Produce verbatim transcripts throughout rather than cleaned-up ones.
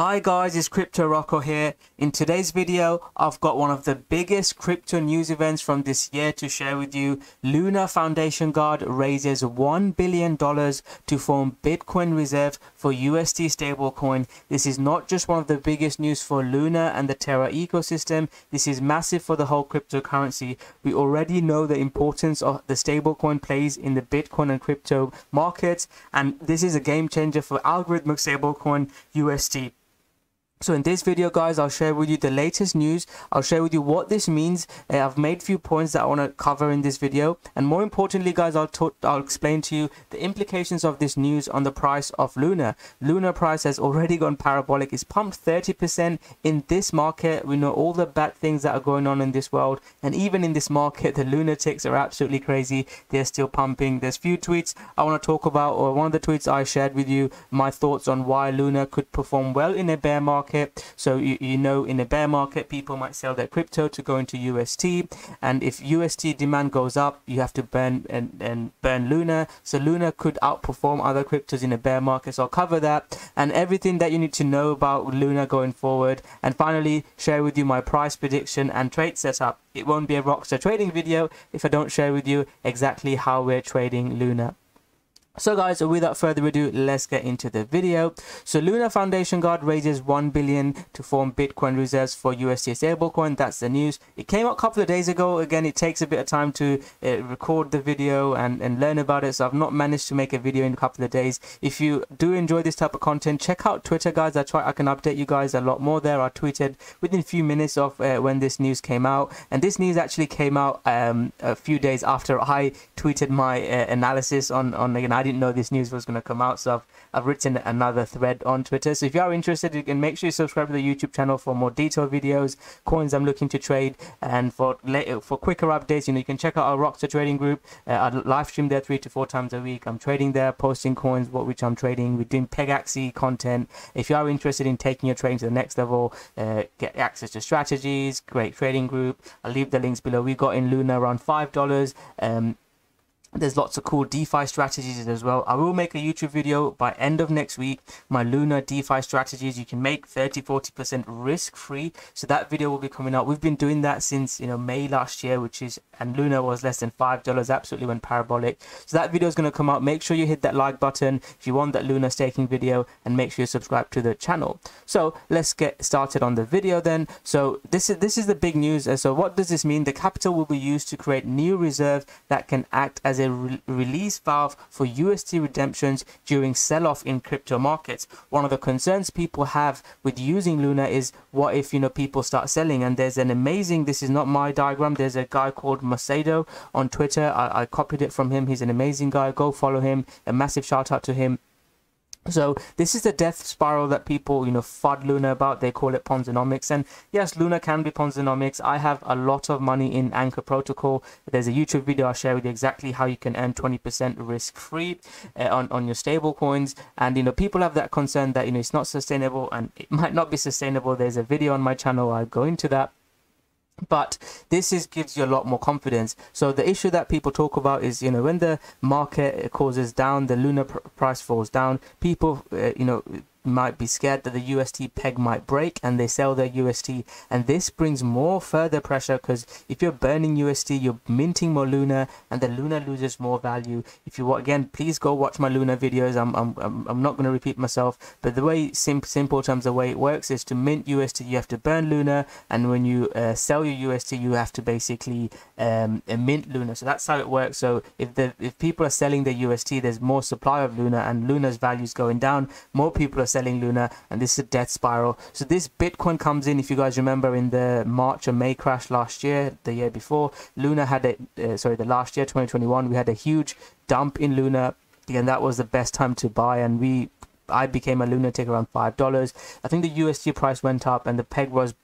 Hi guys, it's Crypto Rocco here. In today's video, I've got one of the biggest crypto news events from this year to share with you. Luna Foundation Guard raises one billion dollars to form Bitcoin reserve for U S T stablecoin. This is not just one of the biggest news for Luna and the Terra ecosystem. This is massive for the whole cryptocurrency. We already know the importance of the stablecoin plays in the Bitcoin and crypto markets, and this is a game changer for algorithmic stablecoin U S T. So in this video guys, I'll share with you the latest news. I'll share with you what this means. uh, I've made few points that I want to cover in this video, and more importantly guys, I'll talk I'll explain to you the implications of this news on the price of Luna. Luna price has already gone parabolic. It's pumped thirty percent in this market. We know all the bad things that are going on in this world, and even in this market the lunatics are absolutely crazy. They're still pumping. There's few tweets I want to talk about, or one of the tweets I shared with you my thoughts on why Luna could perform well in a bear market. So you, you know, in a bear market people might sell their crypto to go into U S T, and if U S T demand goes up you have to burn and, and burn Luna. So Luna could outperform other cryptos in a bear market, so I'll cover that and everything that you need to know about Luna going forward, and finally share with you my price prediction and trade setup. It won't be a Rockstar trading video if I don't share with you exactly how we're trading Luna. So guys, without further ado, let's get into the video. So Luna Foundation Guard raises one billion dollars to form Bitcoin reserves for U S T stablecoin. That's the news. It came out a couple of days ago. Again, it takes a bit of time to uh, record the video and, and learn about it. So I've not managed to make a video in a couple of days. If you do enjoy this type of content, check out Twitter guys. I try, I can update you guys a lot more there. I tweeted within a few minutes of uh, when this news came out. And this news actually came out um, a few days after I tweeted my uh, analysis on, on you know, I didn't know this news was going to come out, so I've, I've written another thread on Twitter. So if you are interested, you can make sure you subscribe to the YouTube channel for more detailed videos, coins I'm looking to trade, and for later, for quicker updates, you know, you can check out our Rockstar Trading Group. Uh, I live stream there three to four times a week. I'm trading there, posting coins, what which I'm trading. We're doing Pegaxy content. If you are interested in taking your trading to the next level, uh, get access to strategies, great trading group. I'll leave the links below. We got in Luna around five dollars. Um, There's lots of cool DeFi strategies as well. I will make a YouTube video by end of next week, my Luna DeFi strategies. You can make thirty, forty percent risk free. So that video will be coming out. We've been doing that since, you know, May last year, which is, and Luna was less than five dollars, absolutely went parabolic. So that video is going to come out. Make sure you hit that like button if you want that Luna staking video, and make sure you subscribe to the channel. So let's get started on the video then. So this is, this is the big news. So what does this mean? The capital will be used to create new reserves that can act as a A re release valve for U S T redemptions during sell-off in crypto markets. One of the concerns people have with using Luna is, what if, you know, people start selling? And there's an amazing, this is not my diagram, there's a guy called Macedo on Twitter. I, I copied it from him. He's an amazing guy. Go follow him. A massive shout out to him. So this is the death spiral that people, you know, FUD Luna about. They call it Ponzonomics. And yes, Luna can be Ponzonomics. I have a lot of money in Anchor Protocol. There's a YouTube video I'll share with you exactly how you can earn twenty percent risk-free uh, on, on your stable coins. And, you know, people have that concern that, you know, it's not sustainable, and it might not be sustainable. There's a video on my channel. I'll go into that. But this is gives you a lot more confidence. So the issue that people talk about is, you know, when the market causes down, the Luna pr price falls down, people, uh, you know, might be scared that the U S T peg might break and they sell their U S T, and this brings more further pressure, because if you're burning U S T, you're minting more Luna, and the Luna loses more value. If you, again, please go watch my Luna videos. I'm I'm, I'm not going to repeat myself, but the way sim simple terms the way it works is to mint U S T, you have to burn Luna, and when you uh, sell your U S T, you have to basically um, mint Luna. So that's how it works. So if the if people are selling their U S T, there's more supply of Luna, and Luna's value is going down. More people are selling Luna, and this is a death spiral. So this Bitcoin comes in, if you guys remember, in the March or May crash last year, the year before, Luna had a uh, sorry the last year twenty twenty-one, we had a huge dump in Luna. Again, that was the best time to buy, and we I became a lunatic around five dollars. I think the U S D price went up and the peg was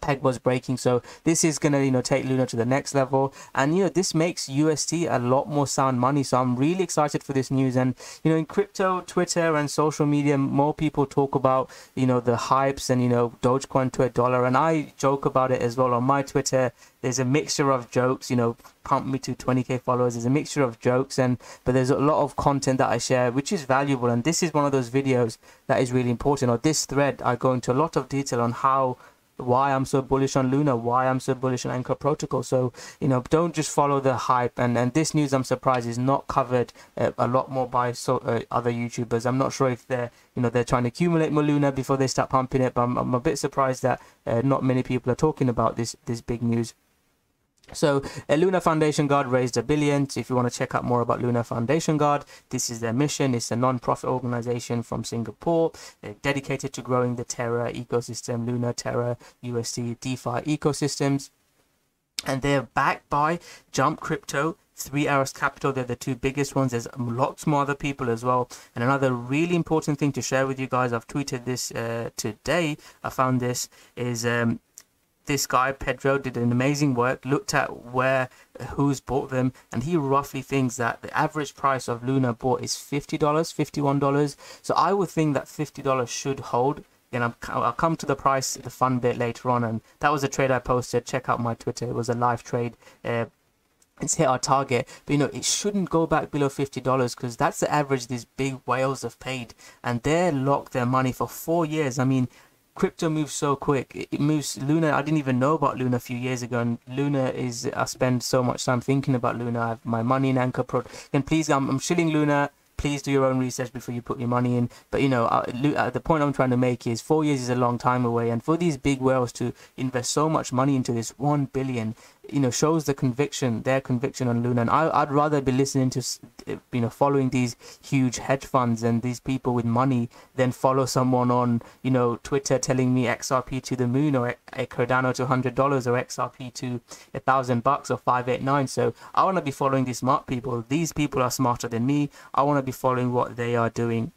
peg was breaking. So this is gonna, you know, take Luna to the next level, and you know, this makes U S T a lot more sound money. So I'm really excited for this news. And you know, in crypto, Twitter and social media, more people talk about, you know, the hypes and, you know, Dogecoin to a dollar, and I joke about it as well on my Twitter. There's a mixture of jokes, you know, pump me to twenty K followers. There's a mixture of jokes, and but there's a lot of content that I share, which is valuable. And this is one of those videos that is really important, or this thread. I go into a lot of detail on how, why I'm so bullish on Luna, why I'm so bullish on Anchor Protocol. So, you know, don't just follow the hype. And, and this news, I'm surprised, is not covered uh, a lot more by so, uh, other YouTubers. I'm not sure if they're, you know, they're trying to accumulate more Luna before they start pumping it. But I'm, I'm a bit surprised that uh, not many people are talking about this, this big news. So uh, Luna Foundation Guard raised a billion. If you want to check out more about Luna Foundation Guard, this is their mission. It's a non-profit organization from Singapore. They're dedicated to growing the Terra ecosystem, Luna, Terra, U S T, DeFi ecosystems. And they're backed by Jump Crypto, Three Arrows Capital. They're the two biggest ones. There's lots more other people as well. And another really important thing to share with you guys, I've tweeted this uh, today. I found this is... Um, This guy, Pedro, did an amazing work, looked at where, who's bought them, and he roughly thinks that the average price of Luna bought is fifty dollars, fifty-one dollars. So I would think that fifty dollars should hold. And I'm, I'll come to the price, the fun bit later on. And that was a trade I posted. Check out my Twitter. It was a live trade. Uh, It's hit our target, but you know, it shouldn't go back below fifty dollars, because that's the average these big whales have paid. And they're locked their money for four years. I mean, crypto moves so quick. It moves. Luna, I didn't even know about Luna a few years ago, and Luna is, I spend so much time thinking about Luna. I have my money in Anchor Pro, and please, I'm, I'm shilling Luna. Please do your own research before you put your money in. But you know, uh, the point I'm trying to make is four years is a long time away, and for these big whales to invest so much money into this one billion, you know, shows the conviction, their conviction on Luna. And I, I'd rather be listening to, you know, following these huge hedge funds and these people with money than follow someone on, you know, Twitter telling me X R P to the moon, or a Cardano to one hundred dollars, or X R P to a thousand bucks, or five eight nine. So I want to be following these smart people. These people are smarter than me. I want to be following what they are doing.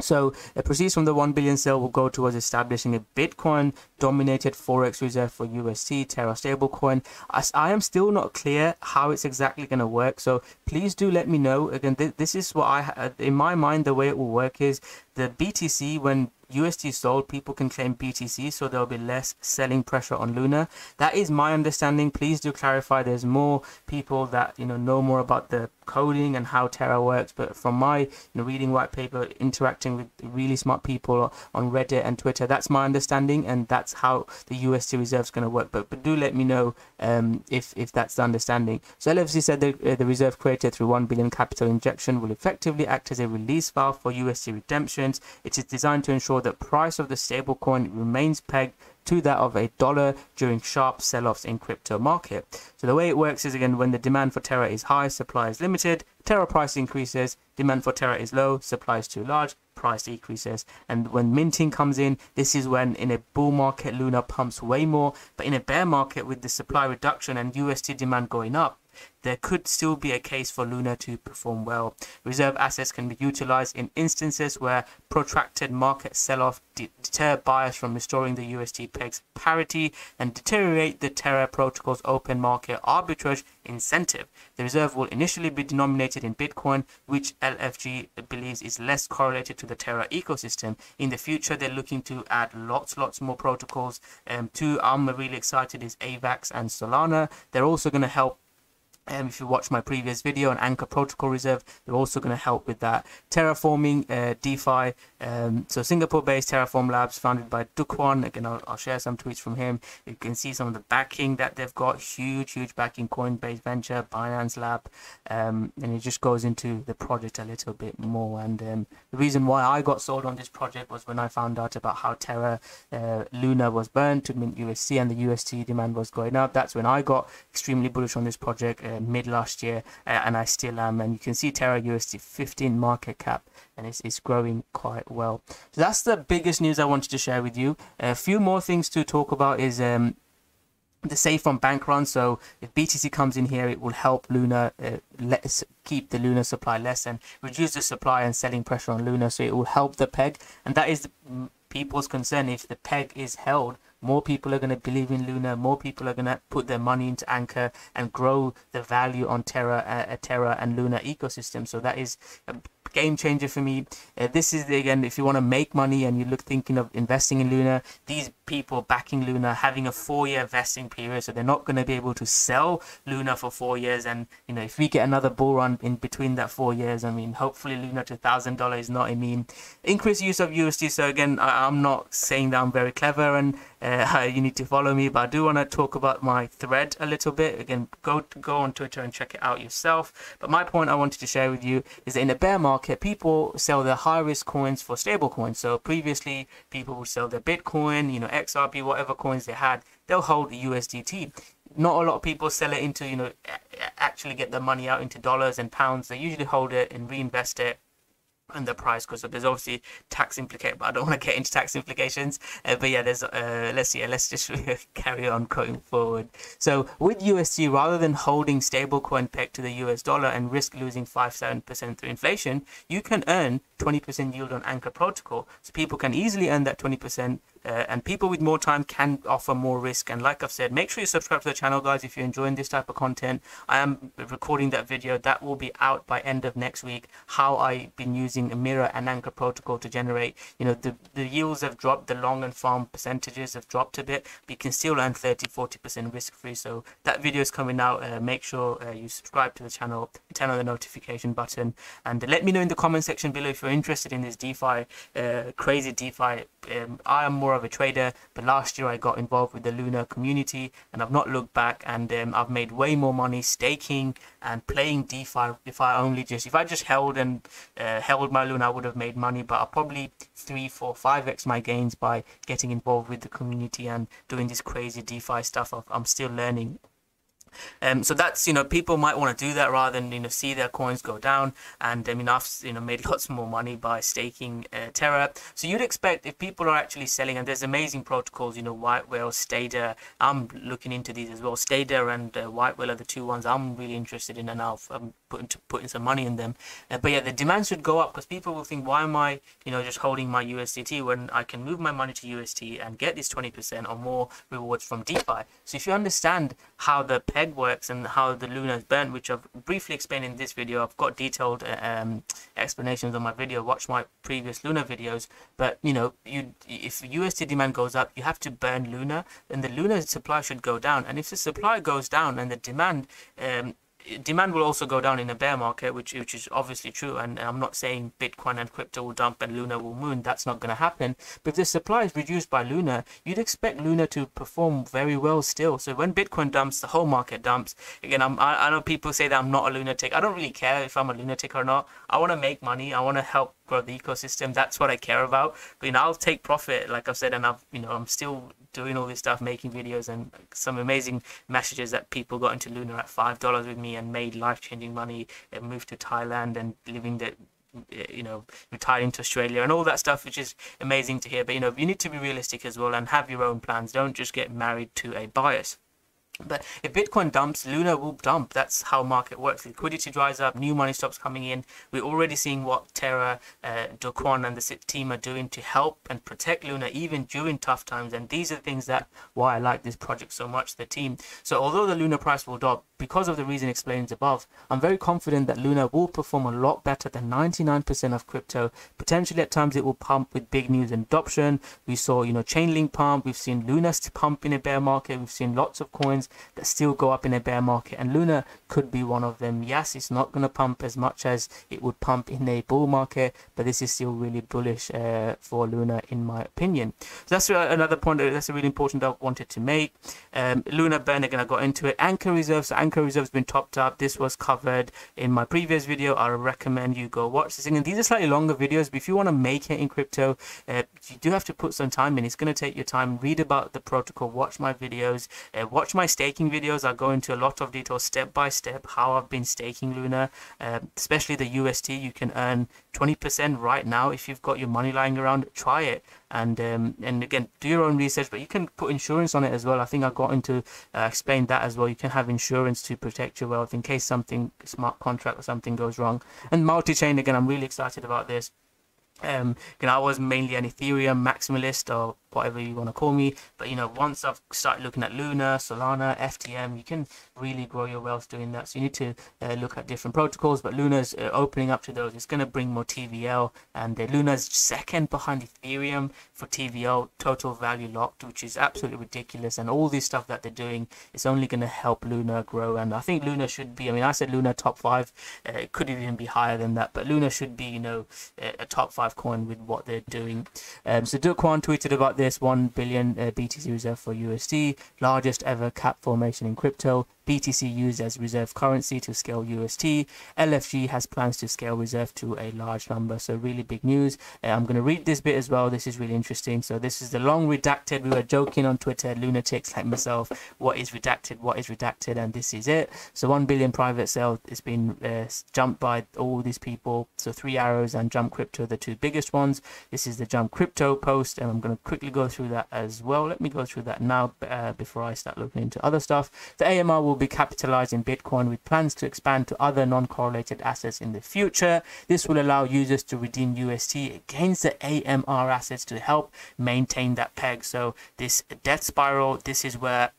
So the proceeds from the one billion sale will go towards establishing a Bitcoin-dominated Forex reserve for U S T, Terra stablecoin. I, I am still not clear how it's exactly going to work. So please do let me know. Again, th this is what I, in my mind, the way it will work is the B T C, when U S T is sold, people can claim B T C, so there'll be less selling pressure on Luna. That is my understanding. Please do clarify. There's more people that, you know, know more about the coding and how Terra works, but from my, you know, reading white paper, interacting with really smart people on Reddit and Twitter, that's my understanding, and that's how the U S T reserve is going to work. But, but do let me know um, if, if that's the understanding. So L F C said that uh, the reserve created through one billion capital injection will effectively act as a release valve for U S T redemptions. It is designed to ensure the price of the stablecoin remains pegged to that of a dollar during sharp sell-offs in crypto market. So the way it works is, again, when the demand for Terra is high, supply is limited, Terra price increases. Demand for Terra is low, supply is too large, price decreases. And when minting comes in, this is when, in a bull market, Luna pumps way more. But in a bear market, with the supply reduction and U S T demand going up, there could still be a case for Luna to perform well. Reserve assets can be utilized in instances where protracted market sell-off deter buyers from restoring the U S T peg's parity and deteriorate the Terra protocol's open market arbitrage incentive. The reserve will initially be denominated in Bitcoin, which L F G believes is less correlated to the Terra ecosystem. In the future, they're looking to add lots, lots more protocols. Um, two I'm really excited is A VAX and Solana. They're also going to help. Um, if you watch my previous video on Anchor Protocol Reserve, they're also going to help with that. Terraforming uh, DeFi. Um, so Singapore-based Terraform Labs, founded by Do Kwon. Again, I'll, I'll share some tweets from him. You can see some of the backing that they've got. Huge, huge backing. Coinbase Venture, Binance Lab. Um, and it just goes into the project a little bit more. And um, the reason why I got sold on this project was when I found out about how Terra uh, Luna was burned to mint U S T, and the U S T demand was going up. That's when I got extremely bullish on this project. Uh, mid last year, uh, and I still am. And you can see Terra U S T fifteen market cap, and it's, it's growing quite well. So that's the biggest news I wanted to share with you. A few more things to talk about is um the safe from bank run. So if B T C comes in here, it will help Luna uh, let's keep the Luna supply less and reduce the supply and selling pressure on Luna. So it will help the peg, and that is the people's concern. If the peg is held, more people are going to believe in Luna, more people are going to put their money into Anchor and grow the value on Terra, uh, Terra and Luna ecosystem. So that is a game changer for me. Uh, this is the, again, if you want to make money and you look thinking of investing in Luna, these people backing Luna having a four-year vesting period, so they're not going to be able to sell Luna for four years. And you know, if we get another bull run in between that four years, I mean, hopefully Luna to a thousand dollars is not a mean. Increased use of U S T. So again, I, i'm not saying that I'm very clever and uh, you need to follow me, but I do want to talk about my thread a little bit. Again, go go on Twitter and check it out yourself. But my point I wanted to share with you is that in a bear market, people sell their high risk coins for stable coins. So previously people would sell their Bitcoin, you know, X R P, whatever coins they had, they'll hold the U S D T. Not a lot of people sell it into, you know, actually get the money out into dollars and pounds. They usually hold it and reinvest it and the price, because there's obviously tax implication, but I don't want to get into tax implications. Uh, but yeah, there's uh, let's see, yeah, let's just carry on going forward. So with U S D, rather than holding stablecoin pegged to the U S dollar and risk losing five to seven percent through inflation, you can earn twenty percent yield on Anchor Protocol. So people can easily earn that twenty percent. Uh, and people with more time can offer more risk. And like I've said, make sure you subscribe to the channel, guys, if you're enjoying this type of content. I am recording that video that will be out by end of next week, how I've been using Mirror and Anchor Protocol to generate, you know, the, the yields have dropped, the long and farm percentages have dropped a bit, but you can still earn thirty, forty percent risk free. So that video is coming out. Uh, make sure uh, you subscribe to the channel, turn on the notification button, and let me know in the comment section below if you're interested in this DeFi, uh, crazy DeFi. Um, I am more of a trader, but last year I got involved with the Luna community and I've not looked back, and um, I've made way more money staking and playing DeFi. If I only just if I just held and uh, held my Luna, I would have made money, but I'll probably three, four, five x my gains by getting involved with the community and doing this crazy DeFi stuff. I'm still learning. Um, so that's, you know, people might want to do that rather than, you know, see their coins go down. And I mean, I've, you know, made lots more money by staking uh, Terra. So you'd expect if people are actually selling, and there's amazing protocols, you know, White Whale, Stader, I'm looking into these as well. Stader and uh, White Whale are the two ones I'm really interested in, and I'll um, putting putting some money in them. Uh, but yeah, the demand should go up, because people will think, why am I, you know, just holding my U S D T when I can move my money to U S T and get this twenty percent or more rewards from DeFi? So if you understand how the peg works and how the Luna is burnt, which I've briefly explained in this video, I've got detailed um, explanations on my video. Watch my previous Luna videos. But you know, you if U S D demand goes up, you have to burn Luna, and the Luna supply should go down. And if the supply goes down and the demand um, demand will also go down in a bear market, which which is obviously true, and I'm not saying Bitcoin and crypto will dump and Luna will moon. That's not going to happen. But if the supply is reduced by Luna, you'd expect Luna to perform very well still. So when Bitcoin dumps, the whole market dumps. Again, I'm, I, I know people say that I'm not a lunatic. I don't really care if I'm a lunatic or not. I want to make money. I want to help grow the ecosystem. That's what I care about. But you know, I'll take profit, like I've said, and I've, you know, I'm still doing all this stuff, making videos, and some amazing messages that people got into Luna at five dollars with me and made life-changing money and moved to Thailand and living the, you know, retired into Australia and all that stuff, which is amazing to hear. But you know, you need to be realistic as well and have your own plans. Don't just get married to a bias. But if Bitcoin dumps, Luna will dump. That's how market works. Liquidity dries up, new money stops coming in. We're already seeing what Terra, uh, Do Kwon and the team are doing to help and protect Luna even during tough times. And these are the things that why I like this project so much, the team. So although the Luna price will drop because of the reason explained above, I'm very confident that Luna will perform a lot better than ninety-nine percent of crypto. Potentially at times it will pump with big news and adoption. We saw, you know, Chainlink pump. We've seen Luna pump in a bear market. We've seen lots of coins that still go up in a bear market, and Luna could be one of them. Yes, it's not going to pump as much as it would pump in a bull market, but this is still really bullish uh, for Luna, in my opinion. So that's another point. That's a really important that I wanted to make. Um, Luna burn, again, I got into it. Anchor reserves. So Anchor Anchor reserve has been topped up. This was covered in my previous video. I recommend you go watch this thing. And these are slightly longer videos, but if you want to make it in crypto, uh, you do have to put some time in. It's going to take your time. Read about the protocol, watch my videos, uh, watch my staking videos. I go into a lot of detail step by step how I've been staking Luna, uh, especially the U S T. You can earn twenty percent right now. If you've got your money lying around, try it. And um, and again, do your own research, but you can put insurance on it as well. I think I got into uh, explained that as well. You can have insurance to protect your wealth in case something, smart contract or something goes wrong. And multi-chain, again, I'm really excited about this. Um, you know, I was mainly an Ethereum maximalist or whatever you want to call me. But you know, once I've started looking at Luna, Solana, F T M, you can really grow your wealth doing that. So you need to uh, look at different protocols, but Luna's uh, opening up to those. It's going to bring more T V L, and uh, Luna's second behind Ethereum for T V L total value locked, which is absolutely ridiculous. And all this stuff that they're doing is only going to help Luna grow. And I think Luna should be, I mean, I said Luna top five, uh, it could even be higher than that, but Luna should be, you know, a, a top five coin with what they're doing. Um, so Do Kwon tweeted about this one billion uh, B T C reserve for U S D, largest ever cap formation in crypto. B T C used as reserve currency to scale U S T. L F G has plans to scale reserve to a large number. So really big news. Uh, I'm going to read this bit as well. This is really interesting. So this is the long redacted. We were joking on Twitter, lunatics like myself, what is redacted, what is redacted, and this is it. So one billion private sale has been uh, jumped by all these people. So Three Arrows and Jump Crypto, the two biggest ones. This is the Jump Crypto post, and I'm going to quickly go through that as well. Let me go through that now uh, before I start looking into other stuff. The A M R will Will be capitalized in Bitcoin with plans to expand to other non-correlated assets in the future. This will allow users to redeem U S T against the A M R assets to help maintain that peg. So this death spiral, this is where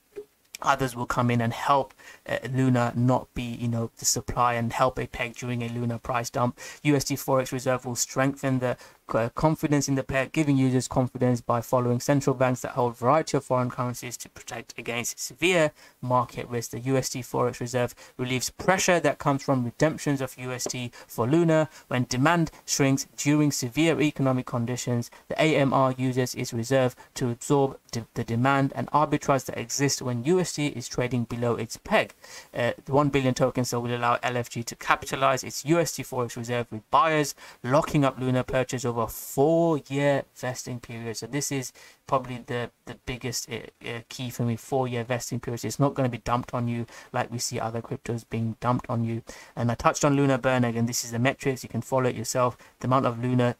others will come in and help uh, Luna not be, you know, the supply, and help a peg during a Luna price dump. U S D Forex Reserve will strengthen the uh, confidence in the peg, giving users confidence by following central banks that hold a variety of foreign currencies to protect against severe market risk. The U S D Forex Reserve relieves pressure that comes from redemptions of U S D for Luna when demand shrinks during severe economic conditions. The A M R uses its reserve to absorb de the demand and arbitrage that exists when U S D is trading below its peg. Uh, the one billion token sale will allow L F G to capitalize its U S D Forex reserve with buyers, locking up Luna purchase over a four-year vesting period. So this is probably the, the biggest uh, uh, key for me, four-year vesting period. It's not going to be dumped on you like we see other cryptos being dumped on you. And I touched on Luna burn again. This is the metrics. You can follow it yourself. The amount of Luna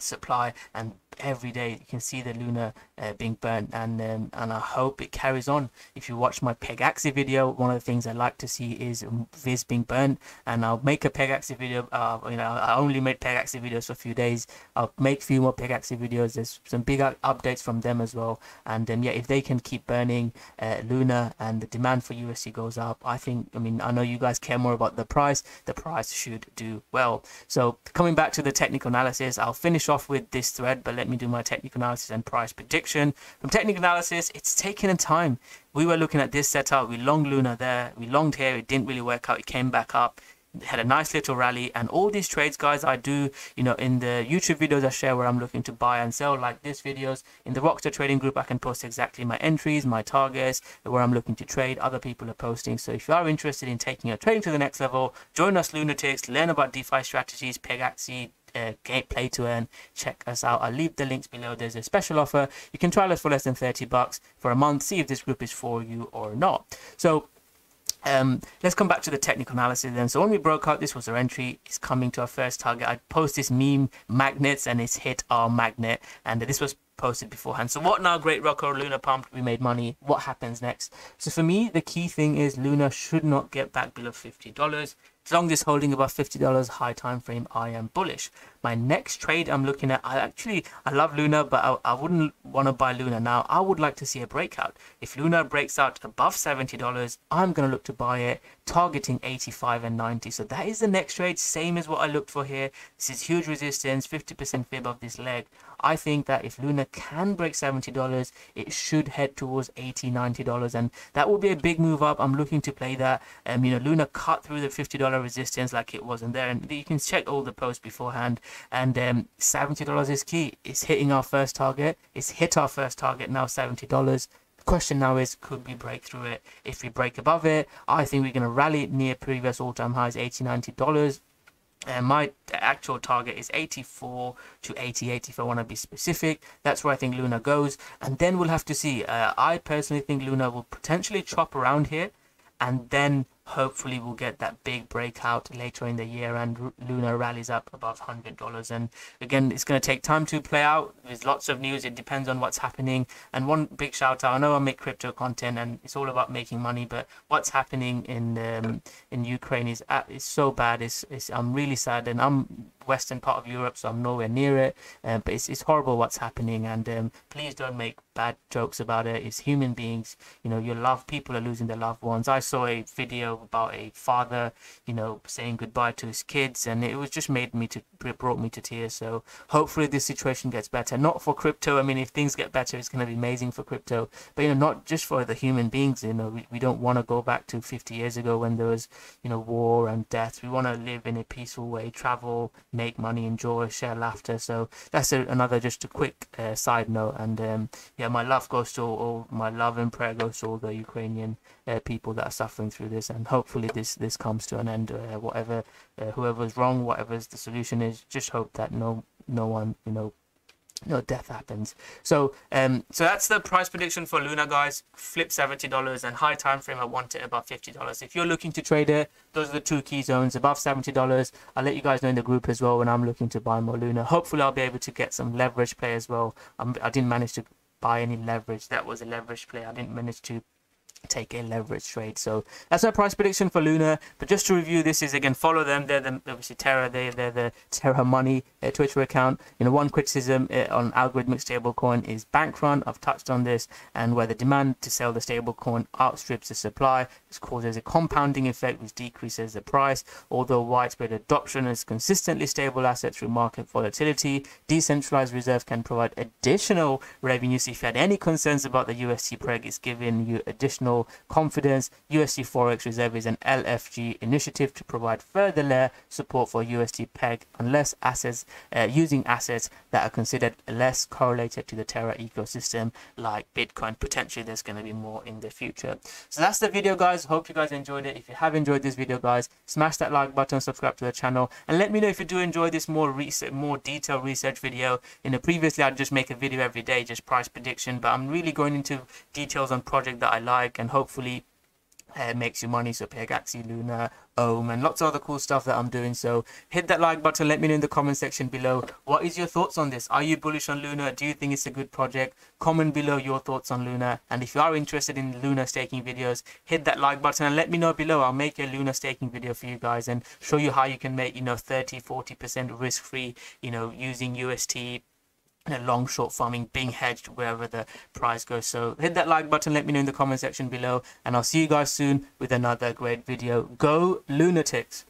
supply, and every day you can see the Luna uh, being burnt, and um, and I hope it carries on. If you watch my Pegaxy video, one of the things I like to see is Viz being burnt, and I'll make a Pegaxy video. Uh, you know, I only made Pegaxy videos for a few days. I'll make a few more Pegaxy videos. There's some big updates from them as well, and um, yeah, if they can keep burning uh, Luna and the demand for U S D goes up, I think, I mean, I know you guys care more about the price. The price should do well. So coming back to the technical analysis, I'll finish off with this thread, but let me do my technical analysis and price prediction. From technical analysis, it's taken a time. We were looking at this setup. We longed Luna there. We longed here. It didn't really work out. It came back up. Had a nice little rally, and all these trades, guys, I do, you know, in the YouTube videos I share where I'm looking to buy and sell, like this videos in the Rockstar Trading Group. I can post exactly my entries, my targets, where I'm looking to trade. Other people are posting. So if you are interested in taking your trading to the next level, join us lunatics, learn about DeFi strategies, Pegaxy, Uh, play to earn. Check us out. I'll leave the links below. There's a special offer. You can trial us for less than thirty bucks for a month. See if this group is for you or not. So um let's come back to the technical analysis then. So when we broke out, this was our entry. It's coming to our first target. I post this meme magnets, and it's hit our magnet, and this was posted beforehand. So what now? Great Rocco, Luna pumped, we made money. What happens next? So for me, the key thing is Luna should not get back below fifty dollars. As long as it's holding above fifty dollars high time frame, I am bullish. My next trade I'm looking at, I actually, I love Luna, but I, I wouldn't want to buy Luna now. I would like to see a breakout. If Luna breaks out above seventy dollars, I'm going to look to buy it, targeting eighty-five and ninety. So that is the next trade, same as what I looked for here. This is huge resistance, fifty percent fib of this leg. I think that if Luna can break seventy dollars, it should head towards eighty dollars, ninety dollars, and that will be a big move up. I'm looking to play that. Um, you know, Luna cut through the fifty dollar resistance like it wasn't there, and you can check all the posts beforehand. And um, seventy dollars is key. It's hitting our first target. It's hit our first target now, seventy dollars. Question now is, could we break through it? If we break above it, I think we're going to rally near previous all-time highs, eighty dollars, ninety dollars. And my actual target is eighty-four to eighty-eight if I want to be specific. That's where I think Luna goes, and then we'll have to see. uh, I personally think Luna will potentially chop around here, and then hopefully we'll get that big breakout later in the year, and Luna rallies up above one hundred dollars. And again, it's going to take time to play out. There's lots of news. It depends on what's happening. And one big shout out, I know I make crypto content and it's all about making money, but what's happening in um, in Ukraine is, is so bad. It's, it's I'm really sad, and I'm western part of Europe, so I'm nowhere near it. Uh, but it's, it's horrible what's happening, and um, please don't make bad jokes about it. It's human beings, you know. Your love, people are losing their loved ones. I saw a video about a father, you know, saying goodbye to his kids, and it was just made me to brought me to tears. So hopefully this situation gets better, not for crypto. I mean, if things get better, it's going to be amazing for crypto, but you know, not just for the human beings. You know, we, we don't want to go back to fifty years ago when there was, you know, war and death. We want to live in a peaceful way, travel, make money, enjoy, share laughter. So that's a, another just a quick uh, side note. And um, yeah, my love goes to all, all my love and prayer goes to all the Ukrainian uh, people that are suffering through this, and hopefully this this comes to an end. Uh, whatever, uh, whoever's wrong, whatever's the solution is, just hope that no no one, you know, no death happens. So um so that's the price prediction for Luna, guys. Flip seventy dollars, and high time frame I want it above fifty dollars. If you're looking to trade it, those are the two key zones above seventy dollars. I'll let you guys know in the group as well when I'm looking to buy more Luna. Hopefully I'll be able to get some leverage play as well. I'm, I didn't manage to buy any leverage. That was a leverage play. I didn't manage to take a leverage trade. So that's our price prediction for Luna. But just to review, this is again, follow them. They're the, obviously Terra, they, they're the Terra Money uh, Twitter account. You know, one criticism uh, on algorithmic stablecoin is bank run. I've touched on this, and where the demand to sell the stablecoin outstrips the supply, this causes a compounding effect which decreases the price. Although widespread adoption is consistently stable assets through market volatility, decentralized reserve can provide additional revenues. If you had any concerns about the U S T preg, it's giving you additional confidence. U S D Forex Reserve is an L F G initiative to provide further layer support for U S D peg unless assets uh, using assets that are considered less correlated to the Terra ecosystem, like Bitcoin. Potentially there's going to be more in the future. So that's the video, guys. Hope you guys enjoyed it. If you have enjoyed this video, guys, smash that like button, subscribe to the channel, and let me know if you do enjoy this more research, more detailed research video. You know, previously I'd just make a video every day, just price prediction, but I'm really going into details on project that I like, and hopefully uh, makes you money. So Pegaxy, Luna, Ohm, and lots of other cool stuff that I'm doing. So hit that like button. Let me know in the comment section below, what is your thoughts on this? Are you bullish on Luna? Do you think it's a good project? Comment below your thoughts on Luna. And if you are interested in Luna staking videos, hit that like button and let me know below. I'll make a Luna staking video for you guys and show you how you can make, you know, thirty, forty percent risk free, you know, using U S T. A long short farming, being hedged wherever the price goes. So hit that like button, let me know in the comment section below, and I'll see you guys soon with another great video. Go Lunatics.